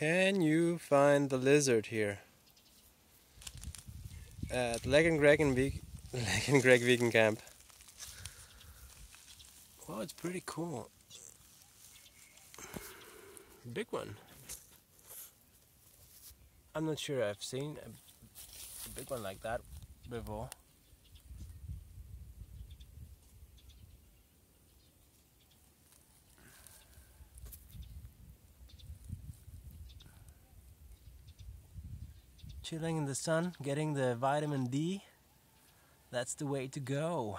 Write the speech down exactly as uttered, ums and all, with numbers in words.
Can you find the lizard here? At Lek and Greg and Ve- Lek and Greg Vegan Camp. Wow, it's pretty cool. Big one. I'm not sure I've seen a big one like that before. Chilling in the sun, getting the vitamin D, that's the way to go.